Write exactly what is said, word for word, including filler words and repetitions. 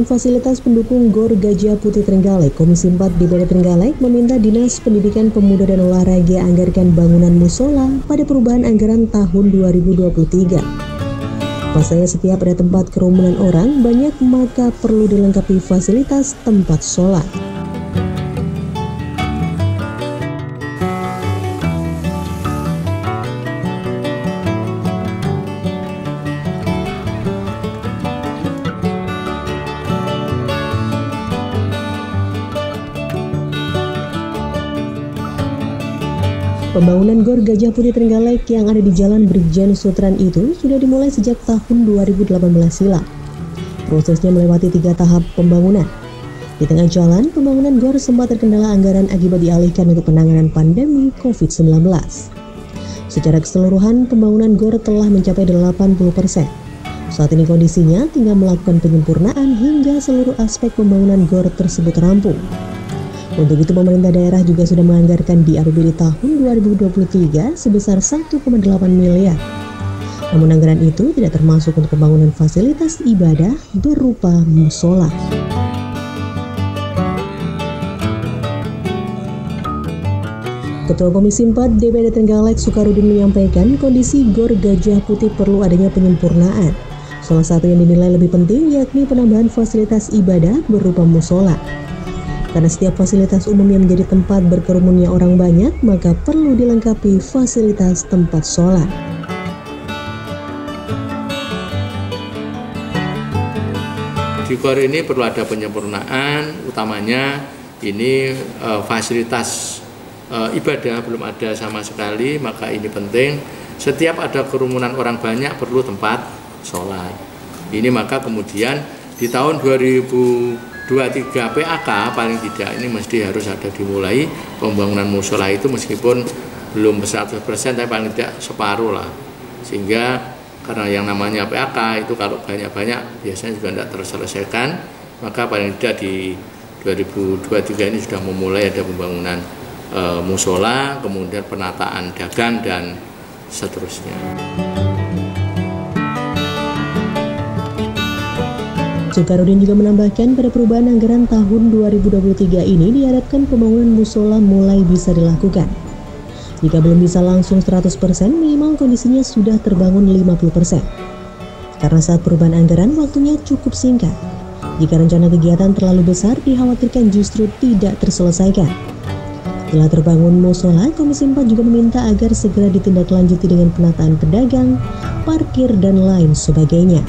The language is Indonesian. Dengan fasilitas pendukung Gor Gajah Putih Trenggalek, Komisi empat D P R D Trenggalek meminta Dinas Pendidikan Pemuda dan Olahraga anggarkan bangunan musola pada perubahan anggaran tahun dua ribu dua puluh tiga. Pasalnya setiap ada tempat kerumunan orang banyak maka perlu dilengkapi fasilitas tempat sholat. Pembangunan Gor Gajah Putih Trenggalek yang ada di Jalan Brigjend Soetran itu sudah dimulai sejak tahun dua ribu delapan belas silam. Prosesnya melewati tiga tahap pembangunan. Di tengah jalan, pembangunan Gor sempat terkendala anggaran akibat dialihkan untuk penanganan pandemi COVID sembilan belas. Secara keseluruhan, pembangunan Gor telah mencapai delapan puluh persen. Saat ini kondisinya tinggal melakukan penyempurnaan hingga seluruh aspek pembangunan Gor tersebut rampung. Untuk itu, pemerintah daerah juga sudah menganggarkan di A P B D tahun dua ribu dua puluh tiga sebesar satu koma delapan miliar. Namun anggaran itu tidak termasuk untuk pembangunan fasilitas ibadah berupa musola. Ketua Komisi empat D P R D Trenggalek Sukarodin menyampaikan kondisi Gor Gajah Putih perlu adanya penyempurnaan. Salah satu yang dinilai lebih penting yakni penambahan fasilitas ibadah berupa musola. Karena setiap fasilitas umum yang menjadi tempat berkerumunnya orang banyak, maka perlu dilengkapi fasilitas tempat sholat. Di Gor ini perlu ada penyempurnaan, utamanya ini e, fasilitas e, ibadah belum ada sama sekali, maka ini penting. Setiap ada kerumunan orang banyak perlu tempat sholat. Ini maka kemudian di tahun dua ribu dua puluh tiga P A K paling tidak ini mesti harus ada dimulai pembangunan musola itu, meskipun belum seratus persen tapi paling tidak separuh lah, sehingga karena yang namanya P A K itu kalau banyak-banyak biasanya juga tidak terselesaikan, maka paling tidak di dua ribu dua puluh tiga ini sudah memulai ada pembangunan e, musola, kemudian penataan dagang dan seterusnya. Sukarodin juga menambahkan pada perubahan anggaran tahun dua ribu dua puluh tiga ini diharapkan pembangunan musola mulai bisa dilakukan. Jika belum bisa langsung seratus persen, minimal kondisinya sudah terbangun lima puluh persen. Karena saat perubahan anggaran waktunya cukup singkat. Jika rencana kegiatan terlalu besar, dikhawatirkan justru tidak terselesaikan. Setelah terbangun musola, Komisi empat juga meminta agar segera ditindaklanjuti dengan penataan pedagang, parkir, dan lain sebagainya.